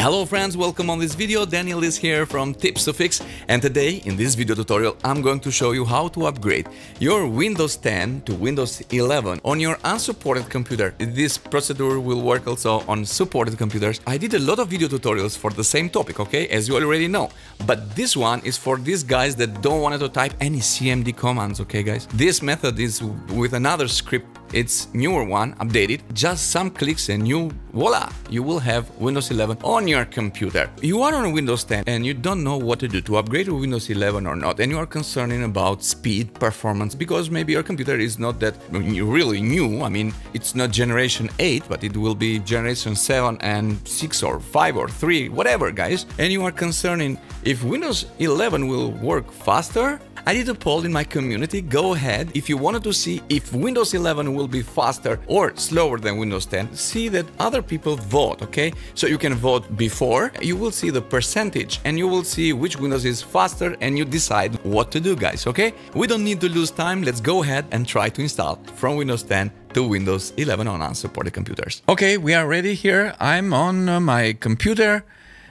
Hello friends, welcome on this video. Daniel is here from Tips2Fix, and today in this video tutorial I'm going to show you how to upgrade your Windows 10 to Windows 11 on your unsupported computer. This procedure will work also on supported computers. I did a lot of video tutorials for the same topic, okay, as you already know, but this one is for these guys that don't want to type any CMD commands, okay guys? This method is with another script. It's newer one, updated, just some clicks and you, voila, you will have Windows 11 on your computer. You are on Windows 10 and you don't know what to do, to upgrade to Windows 11 or not, and you are concerned about speed, performance, because maybe your computer is not that really new. I mean, it's not generation 8, but it will be generation 7 and 6 or 5 or 3, whatever, guys. And you are concerned if Windows 11 will work faster. I did a poll in my community. Go ahead. If you wanted to see if Windows 11 will be faster or slower than Windows 10, see that other people vote, okay? So you can vote before, you will see the percentage and you will see which Windows is faster and you decide what to do, guys, okay? We don't need to lose time. Let's go ahead and try to install from Windows 10 to Windows 11 on unsupported computers. Okay, we are ready here. I'm on my computer,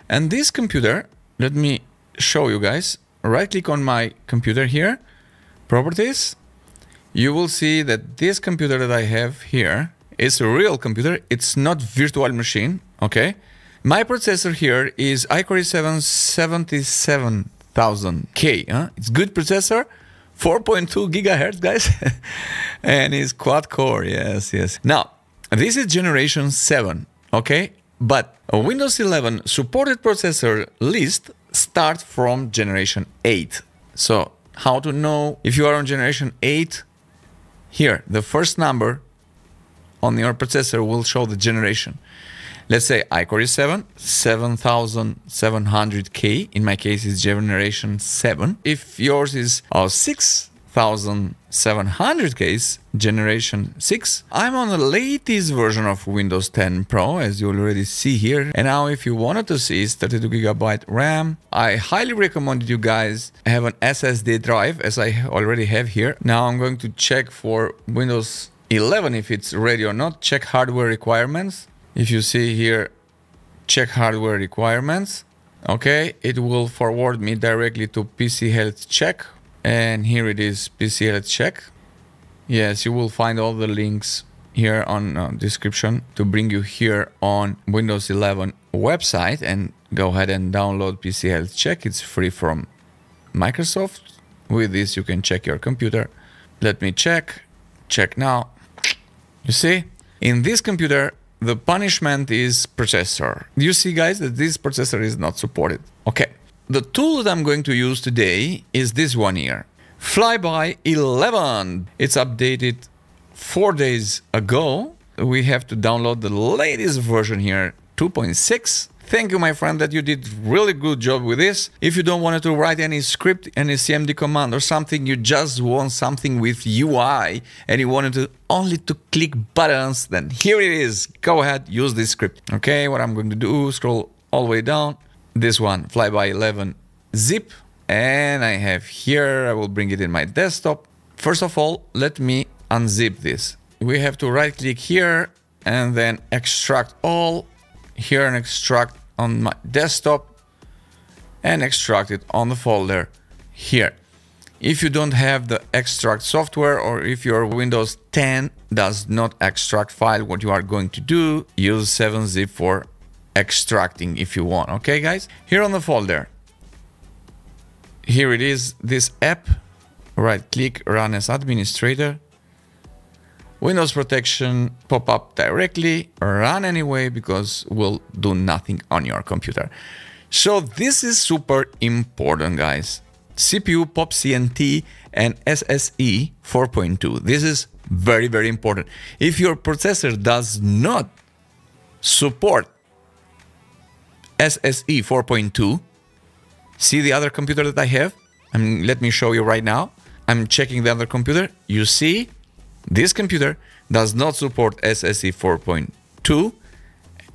and this computer, let me show you guys. Right click on my computer here, properties. You will see that this computer that I have here is a real computer. It's not virtual machine, okay? My processor here is Core i7 7700K. It's good processor, 4.2 gigahertz, guys. And it's quad core, yes, yes. Now, this is generation 7, okay? But a Windows 11 supported processor list start from generation 8. So how to know if you are on generation 8? Here, the first number on your processor will show the generation. Let's say Core i7 7700K. In my case, it's generation 7. If yours is 6700K, generation 6. I'm on the latest version of Windows 10 Pro, as you already see here. And now if you wanted to see, it's 32GB RAM. I highly recommend you guys have an SSD drive, as I already have here. Now I'm going to check for Windows 11 if it's ready or not. Check hardware requirements. If you see here, check hardware requirements. Okay, it will forward me directly to PC Health Check. And here it is, PC Health Check. Yes, you will find all the links here on description to bring you here on Windows 11 website, and go ahead and download PC Health Check. It's free from Microsoft. With this, you can check your computer. Let me check now. You see, in this computer, the punishment is processor. You see, guys, that this processor is not supported. Okay. The tool that I'm going to use today is this one here, FlyBy11. It's updated 4 days ago. We have to download the latest version here, 2.6. Thank you, my friend, that you did really good job with this. If you don't want to write any script, any CMD command or something, you just want something with UI and you wanted to only to click buttons, then here it is. Go ahead, use this script. Okay, what I'm going to do, scroll all the way down. This one, FlyBy11 zip, and I have here, I will bring it in my desktop. First of all, let me unzip this. We have to right click here and then extract all here and extract on my desktop and extract it on the folder here. If you don't have the extract software, or if your Windows 10 does not extract file, what you are going to do, use 7-zip for extracting if you want. Okay, guys, here on the folder, here it is, this app, right click, run as administrator, Windows protection pop up directly, run anyway because we'll do nothing on your computer. So this is super important, guys. CPU POPCNT and SSE 4.2. This is very, very important. If your processor does not support SSE 4.2. See the other computer that I have? Let me show you right now. I'm checking the other computer. You see, this computer does not support SSE 4.2.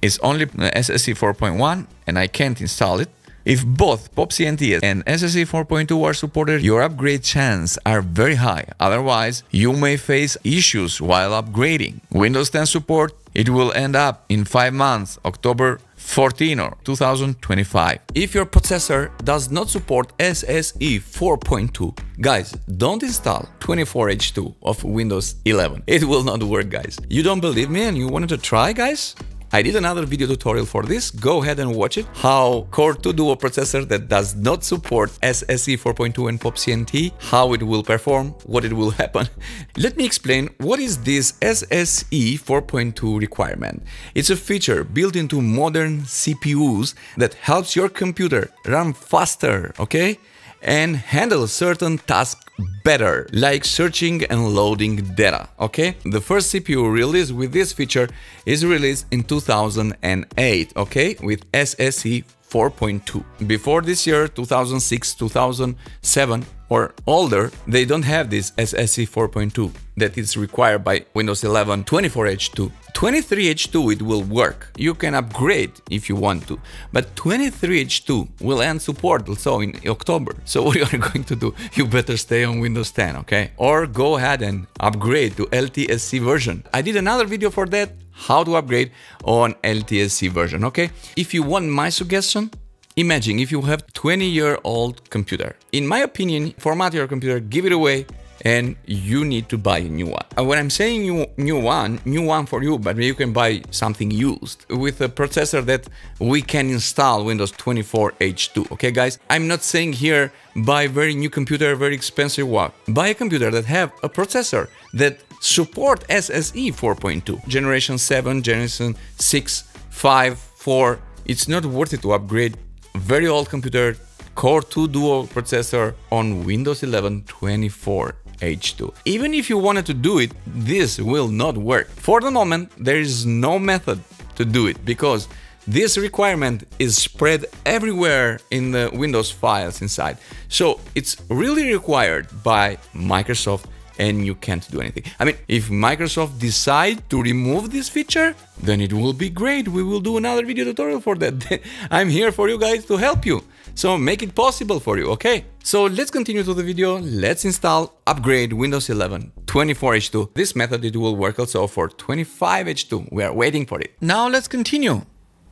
It's only SSE 4.1, and I can't install it. If both POPCNT and SSE 4.2 are supported, your upgrade chances are very high. Otherwise, you may face issues while upgrading. Windows 10 support, it will end up in 5 months, October 14 or 2025. If your processor does not support SSE 4.2, guys, don't install 24H2 of Windows 11. It will not work, guys. You don't believe me and you wanted to try, guys? I did another video tutorial for this, go ahead and watch it, how Core 2 Duo processor that does not support SSE 4.2 and POPCNT, how it will perform, what it will happen. Let me explain what is this SSE 4.2 requirement. It's a feature built into modern CPUs that helps your computer run faster, okay? And handle certain tasks better, like searching and loading data, okay? The first CPU release with this feature is released in 2008, okay? With SSE 4.2. Before this year, 2006, 2007 or older, they don't have this SSE 4.2 that is required by Windows 11 24H2. 23H2, it will work. You can upgrade if you want to, but 23H2 will end support also in October. So what you are going to do? You better stay on Windows 10, okay? Or go ahead and upgrade to LTSC version. I did another video for that, how to upgrade on LTSC version, okay? If you want my suggestion, imagine if you have 20-year-old computer. In my opinion, format your computer, give it away, and you need to buy a new one. When I'm saying new one for you, but you can buy something used with a processor that we can install Windows 24H2, okay guys? I'm not saying here buy very new computer, very expensive one. Buy a computer that have a processor that support SSE 4.2, generation 7, generation 6, 5, 4. It's not worth it to upgrade very old computer, Core 2 Duo processor on Windows 11 24H2. Even if you wanted to do it, this will not work. For the moment, there is no method to do it because this requirement is spread everywhere in the Windows files inside. So it's really required by Microsoft and you can't do anything. I mean, if Microsoft decide to remove this feature, then it will be great. We will do another video tutorial for that. I'm here for you guys to help you. So make it possible for you, okay? So let's continue to the video. Let's install, upgrade Windows 11 24H2. This method, it will work also for 25H2. We are waiting for it. Now let's continue.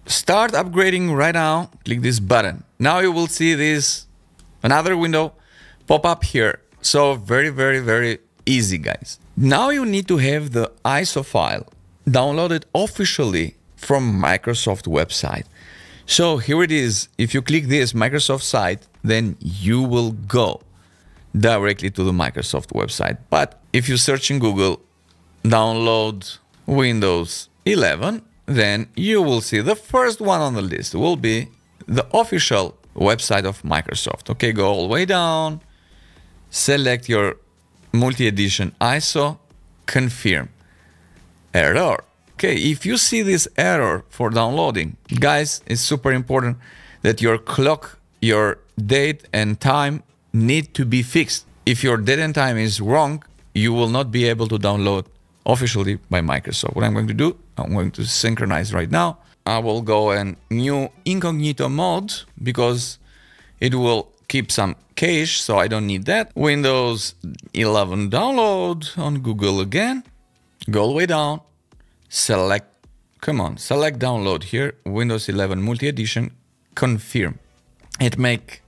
Start upgrading right now. Click this button. Now you will see this another window pop up here. So very easy, guys. Now you need to have the ISO file downloaded officially from Microsoft website. So here it is. If you click this Microsoft site, then you will go directly to the Microsoft website. But if you search in Google, download Windows 11, then you will see the first one on the list will be the official website of Microsoft. Okay, go all the way down, select your multi-edition ISO, confirm. Error. Okay, if you see this error for downloading, guys, it's super important that your clock, your date and time need to be fixed. If your date and time is wrong, you will not be able to download officially by Microsoft. What I'm going to do, I'm going to synchronize right now. I will go in new incognito mode because it will keep some cache, so I don't need that. Windows 11 download on Google again. Go all the way down. Select, come on, select download here, Windows 11 multi-edition, confirm. It make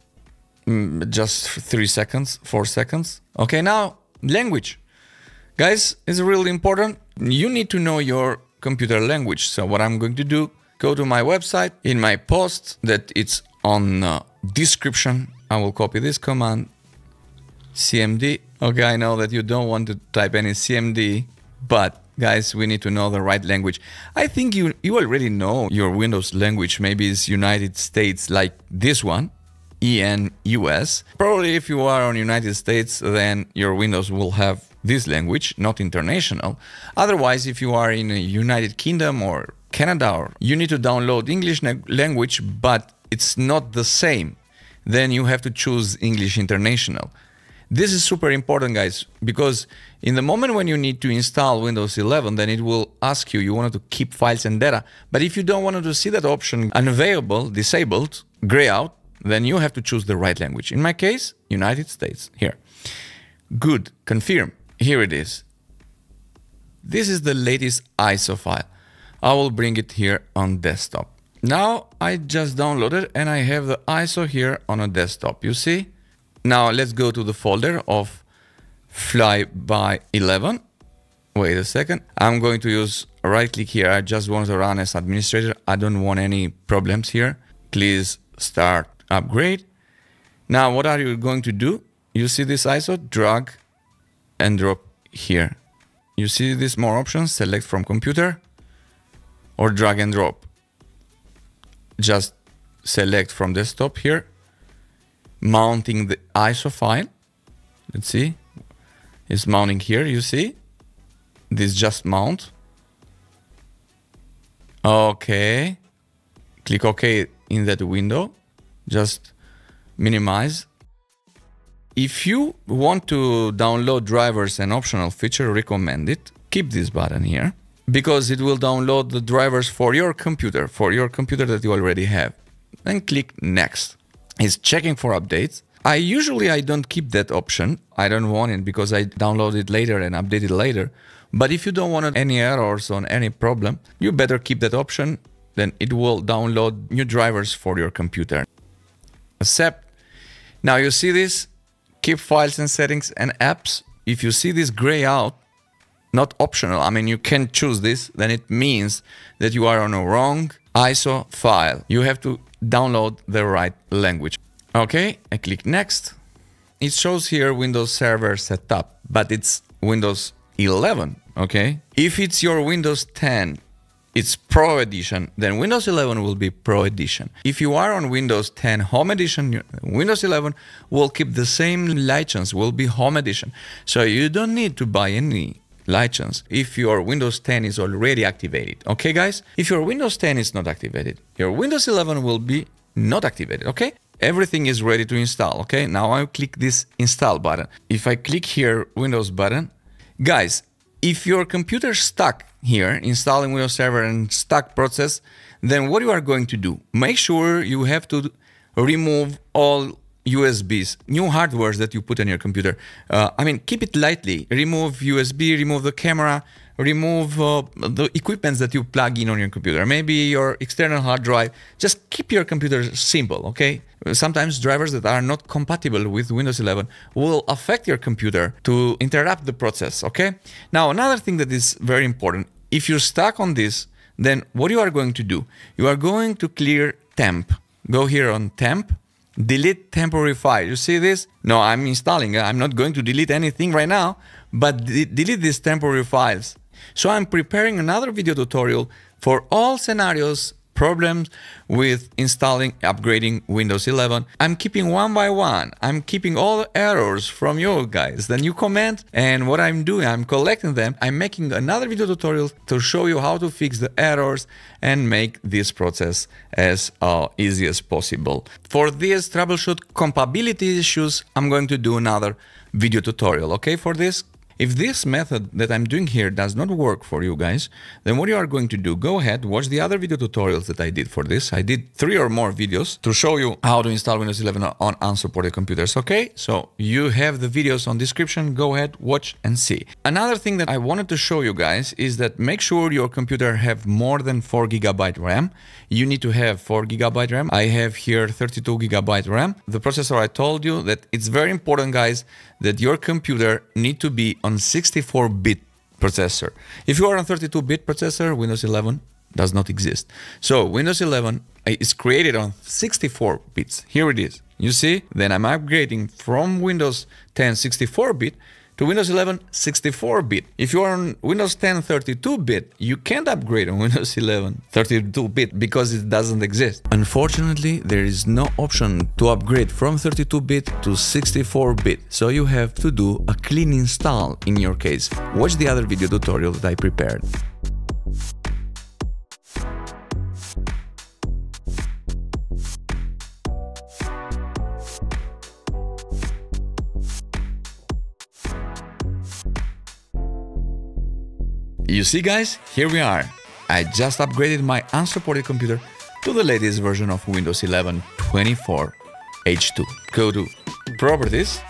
just 3 seconds, 4 seconds. Okay, now language. Guys, it's really important. You need to know your computer language. So what I'm going to do, go to my website, in my post that it's on description. I will copy this command, CMD. Okay, I know that you don't want to type any CMD, but guys, we need to know the right language. I think you already know your Windows language. Maybe it's United States like this one, EN US. Probably if you are on United States, then your Windows will have this language, not international. Otherwise, if you are in a United Kingdom or Canada, or you need to download English language, but it's not the same, then you have to choose English International. This is super important, guys, because in the moment when you need to install Windows 11, then it will ask you, you wanted to keep files and data. But if you don't want to see that option unavailable, disabled, gray out, then you have to choose the right language. In my case, United States, here. Good, confirm, here it is. This is the latest ISO file. I will bring it here on desktop. Now I just downloaded and I have the ISO here on a desktop, you see? Now let's go to the folder of FlyBy11. Wait a second. I'm going to use right click here. I just want to run as administrator. I don't want any problems here. Please start upgrade. Now what are you going to do? You see this ISO? Drag and drop here. You see this more options? Select from computer or drag and drop. Just select from desktop here, mounting the ISO file. Let's see, it's mounting here, you see? This just mount. Okay, click OK in that window, just minimize. If you want to download drivers and optional feature, recommend it. Keep this button here, because it will download the drivers for your computer that you already have. Then click next. It's checking for updates. I usually don't keep that option. I don't want it because I download it later and update it later. But if you don't want any errors on any problem, you better keep that option. Then it will download new drivers for your computer. Accept. Now you see this, keep files and settings and apps. If you see this gray out, not optional, I mean, you can choose this, then it means that you are on a wrong ISO file. You have to download the right language. Okay, I click next. It shows here Windows Server Setup, but it's Windows 11, okay? If it's your Windows 10, it's Pro Edition, then Windows 11 will be Pro Edition. If you are on Windows 10 Home Edition, Windows 11 will keep the same license, will be Home Edition. So you don't need to buy any license if your Windows 10 is already activated. Okay, guys? If your Windows 10 is not activated, your Windows 11 will be not activated, okay? Everything is ready to install, okay? Now I click this install button. If I click here, Windows button, guys, if your computer's stuck here, installing Windows Server and stuck process, then what you are going to do? Make sure you have to remove all USBs, new hardwares that you put on your computer. Keep it lightly. Remove USB, remove the camera, remove the equipments that you plug in on your computer. Maybe your external hard drive. Just keep your computer simple, okay? Sometimes drivers that are not compatible with Windows 11 will affect your computer to interrupt the process, okay? Now, another thing that is very important, if you're stuck on this, then what you are going to do? You are going to clear temp. Go here on temp. Delete temporary file. You see this? No, I'm installing. I'm not going to delete anything right now, but delete these temporary files. So I'm preparing another video tutorial for all scenarios, problems with installing, upgrading Windows 11. I'm keeping one by one. I'm keeping all the errors from you guys. Then you comment, and what I'm doing, I'm collecting them. I'm making another video tutorial to show you how to fix the errors and make this process as easy as possible. For this troubleshoot compatibility issues, I'm going to do another video tutorial, okay, for this. If this method that I'm doing here does not work for you guys, then what you are going to do, go ahead, watch the other video tutorials that I did for this. I did 3 or more videos to show you how to install Windows 11 on unsupported computers, okay? So you have the videos on description, go ahead, watch and see. Another thing that I wanted to show you guys is that make sure your computer have more than 4 GB RAM. You need to have 4 GB RAM. I have here 32 GB RAM. The processor, I told you that it's very important, guys, that your computer need to be on 64-bit processor. If you are on 32-bit processor, Windows 11 does not exist. So Windows 11 is created on 64 bits. Here it is. You see? Then I'm upgrading from Windows 10 64-bit to Windows 11 64-bit. If you are on Windows 10 32-bit, you can't upgrade on Windows 11 32-bit because it doesn't exist. Unfortunately, there is no option to upgrade from 32-bit to 64-bit, so you have to do a clean install in your case. Watch the other video tutorial that I prepared. You see, guys, here we are. I just upgraded my unsupported computer to the latest version of Windows 11 24H2. Go to Properties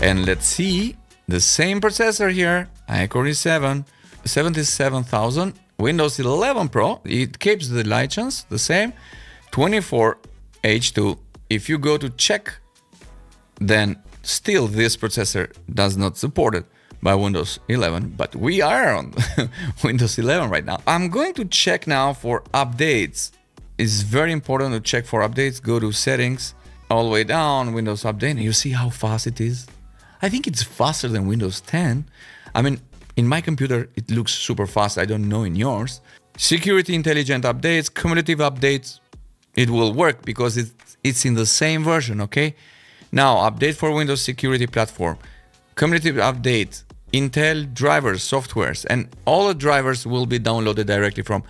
and let's see the same processor here, Core i7 7700, Windows 11 Pro. It keeps the license the same, 24H2, if you go to check, then still this processor does not support it by Windows 11, but we are on Windows 11 right now. I'm going to check now for updates. It's very important to check for updates. Go to settings, all the way down, Windows Update, and you see how fast it is. I think it's faster than Windows 10. I mean, in my computer, it looks super fast. I don't know in yours. Security intelligent updates, cumulative updates. It will work because it's in the same version, okay? Now, update for Windows security platform, cumulative update, Intel drivers, softwares, and all the drivers will be downloaded directly from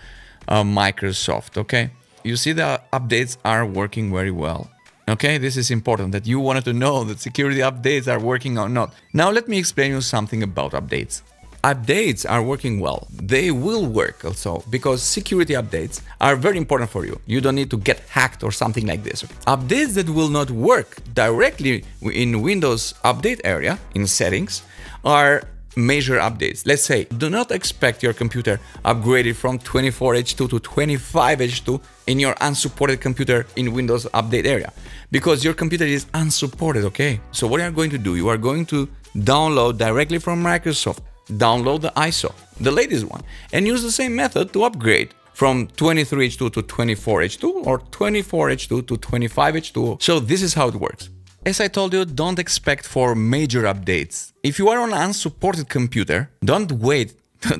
Microsoft, okay? You see the updates are working very well. Okay, this is important that you wanted to know that security updates are working or not. Now let me explain you something about updates. Updates are working well. They will work also because security updates are very important for you. You don't need to get hacked or something like this. Updates that will not work directly in Windows update area in settings are major updates. Let's say, do not expect your computer upgraded from 24H2 to 25H2 in your unsupported computer in Windows update area, because your computer is unsupported, okay? So what you are going to do, you are going to download directly from Microsoft, download the ISO, the latest one, and use the same method to upgrade from 23H2 to 24H2 or 24H2 to 25H2. So this is how it works. As I told you, don't expect for major updates. If you are on an unsupported computer, don't wait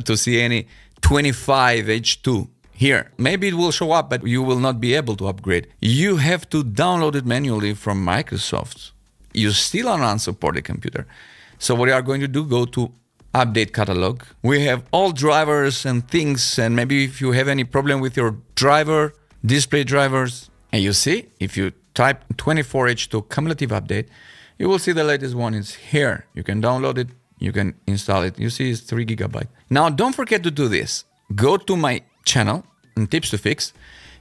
to see any 25H2 here. Maybe it will show up, but you will not be able to upgrade. You have to download it manually from Microsoft. You're still on an unsupported computer. So what you are going to do, go to Update Catalog. We have all drivers and things, and maybe if you have any problem with your driver, display drivers, and you see, if you type 24H2 cumulative update, you will see the latest one is here. You can download it, you can install it. You see it's 3 GB. Now, don't forget to do this. Go to my channel and Tips2Fix.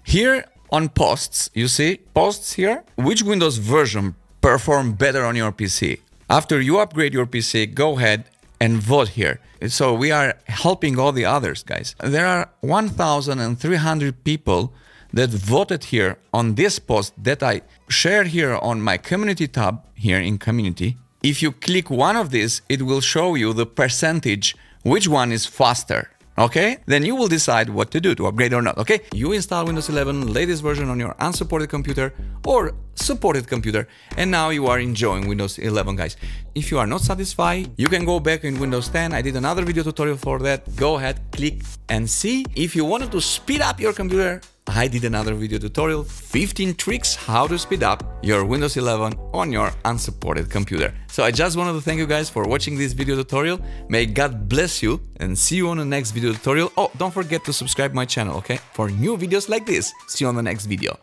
Here on posts, you see posts here, which Windows version perform better on your PC. After you upgrade your PC, go ahead and vote here. So we are helping all the others, guys. There are 1,300 people that voted here on this post that I share here on my community tab here in community. If you click one of these, it will show you the percentage, which one is faster, okay? Then you will decide what to do, to upgrade or not, okay? You install Windows 11 latest version on your unsupported computer or supported computer, and now you are enjoying Windows 11, guys. If you are not satisfied, you can go back in Windows 10. I did another video tutorial for that. Go ahead, click and see. If you wanted to speed up your computer, I did another video tutorial, 15 tricks how to speed up your Windows 11 on your unsupported computer. So I just wanted to thank you guys for watching this video tutorial. May God bless you and see you on the next video tutorial. Oh, don't forget to subscribe my channel, okay? For new videos like this. See you on the next video.